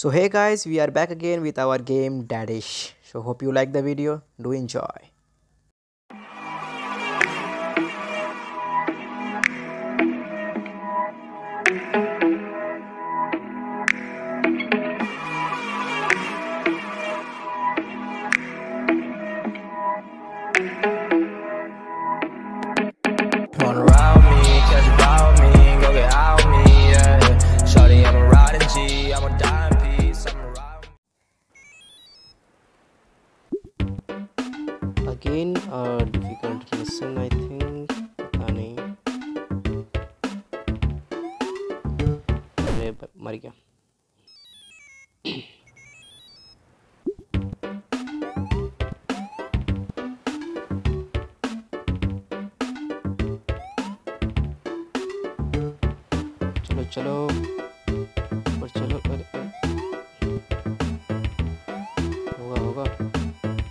So hey guys, we are back again with our game Daddish. So hope you like the video. Do enjoy. Again, a difficult lesson, I think. मर गया. चलो चलो और चलो. होगा होगा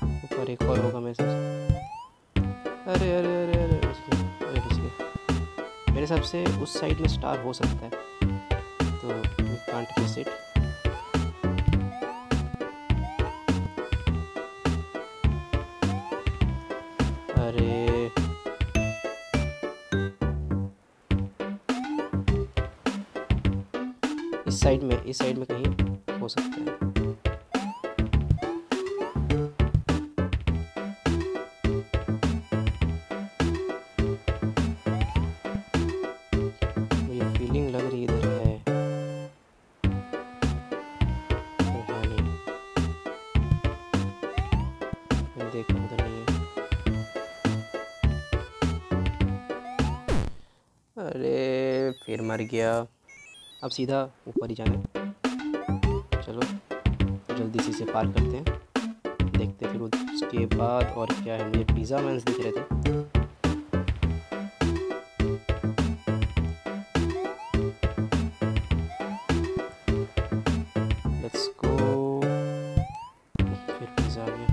ऊपर एक और होगा मेरे सबसे. अरे अरे अरे अरे उसके मेरे हिसाब से उस साइड में स्टार हो सकता है तो वी कांट मिस इट. अरे इस साइड में कहीं हो सकता है. अरे फिर मर गया. अब सीधा ऊपर ही जाना है. चलो जल्दी से इसे पार करते हैं. देखते फिर उसके बाद और क्या है. मुझे पिज़्ज़ा मैन दिख रहे थे. Let's go. फिर पिज़्ज़ा आ गया.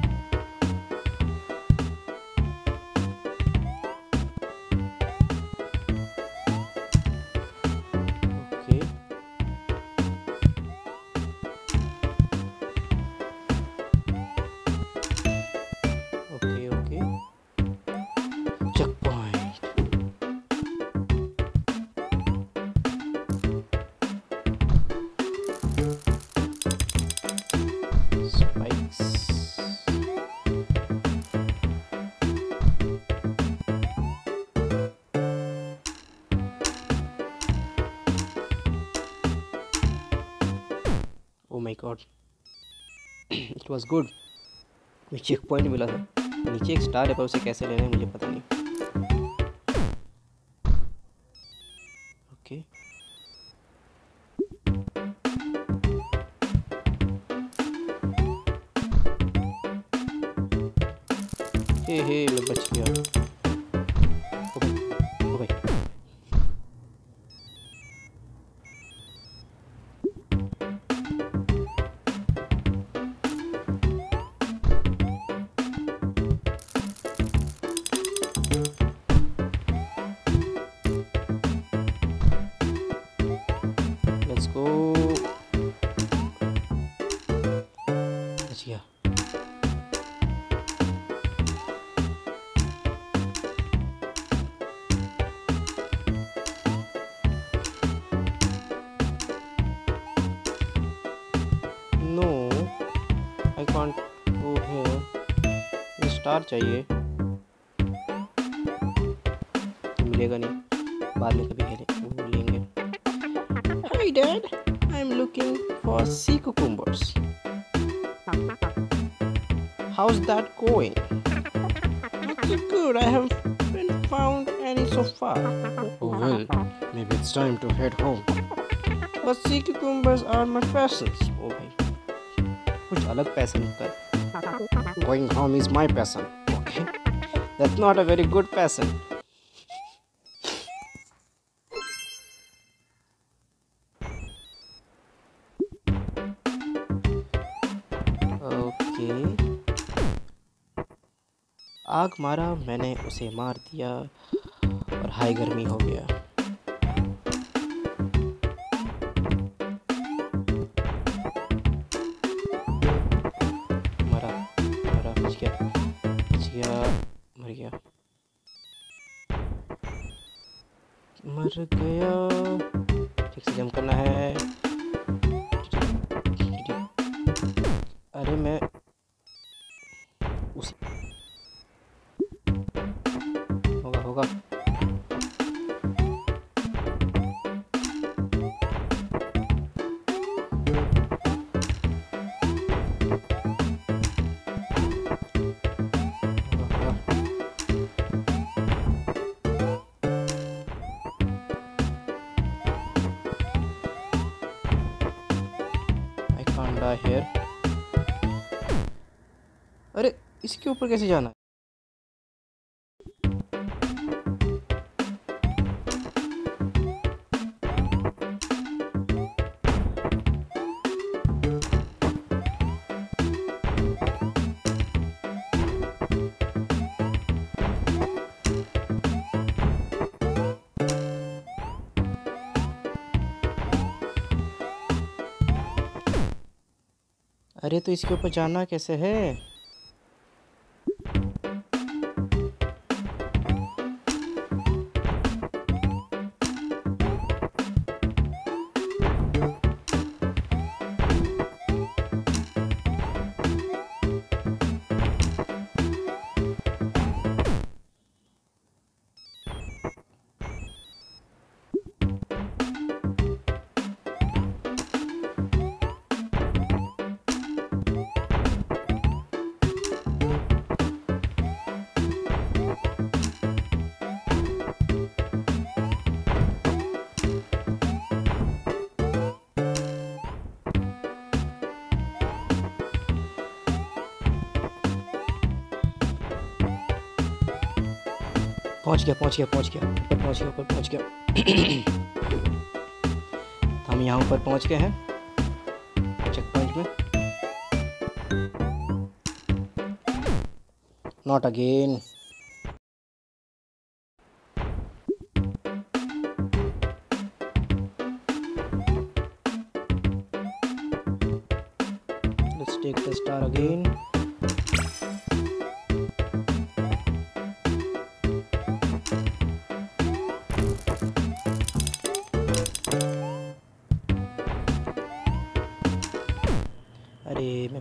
Oh my God, it was good. मुझे चेक पॉइंट मिला था. नीचे एक स्टार है पर उसे कैसे लेना है मुझे पता नहीं. ओके हे मैं बच गया. Yeah. No, I can't go here. मुझे स्टार चाहिए तो मिलेगा नहीं. बाद में कभी मिलेंगे. Hi Dad, I'm looking for sea cucumbers. How's that going? Not so good. I haven't found any so far. Oh well, maybe it's time to head home. But sea cucumbers are my passions. Oh bhai, kuch alag passion kar. Going home is my passion. Okay, that's not a very good passion. आग मारा मैंने उसे मार दिया और high गर्मी हो गया. मर गया। ठीक से जंप करना है। अरे मैं उसी होगा होगा हेयर। अरे इसके ऊपर कैसे जाना है? अरे तो इसके ऊपर जाना कैसे है? पहुंच गया। हम यहाँ ऊपर पहुंच गए हैं चेक पॉइंट में। Not again. Let's take the star again. अरे मैं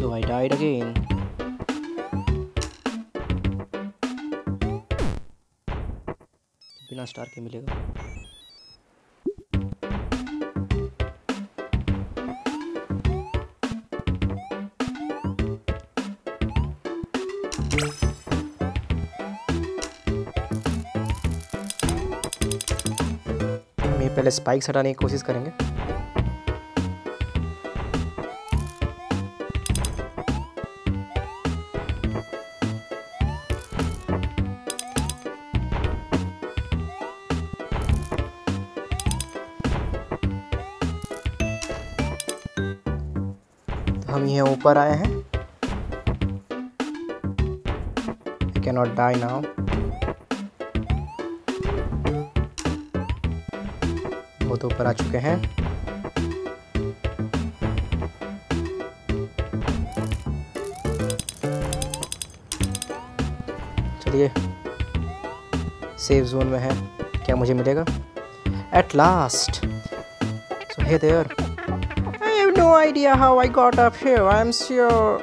So I died again. बिना स्टार के मिलेगा। मैं पहले स्पाइक्स हटाने की कोशिश करेंगे। हम यहाँ ऊपर आए हैं। I cannot die now. वो तो ऊपर आ चुके हैं। चलिए सेफ जोन में है। क्या मुझे मिलेगा? At last. So hey there. No idea how I got up here.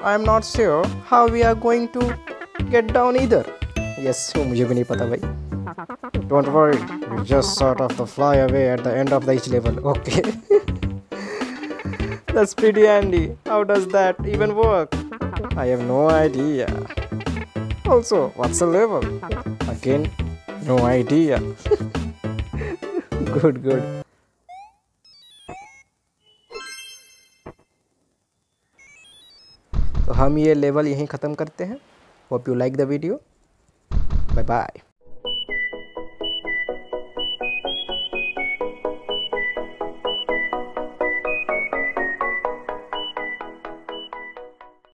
I'm not sure how we are going to get down either. Yes, मुझे भी नहीं पता भाई. Don't worry, we just sort of fly away at the end of each level. Okay. That's pretty handy. How does that even work? I have no idea. Also, what's the level? Again, no idea. Good. हम ये level यहीं ख़त्म करते हैं। Hope you like the video. Bye bye.